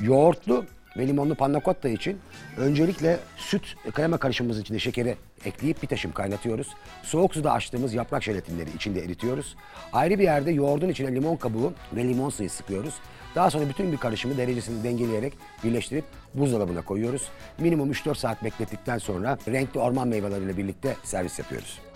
Yoğurtlu ve limonlu panna cotta için öncelikle süt krema karışımımızın içinde şekeri ekleyip bir taşım kaynatıyoruz. Soğuk suda açtığımız yaprak jelatinleri içinde eritiyoruz. Ayrı bir yerde yoğurdun içine limon kabuğu ve limon suyu sıkıyoruz. Daha sonra bütün bir karışımı derecesini dengeleyerek birleştirip buzdolabına koyuyoruz. Minimum 3-4 saat beklettikten sonra renkli orman meyveleriyle birlikte servis yapıyoruz.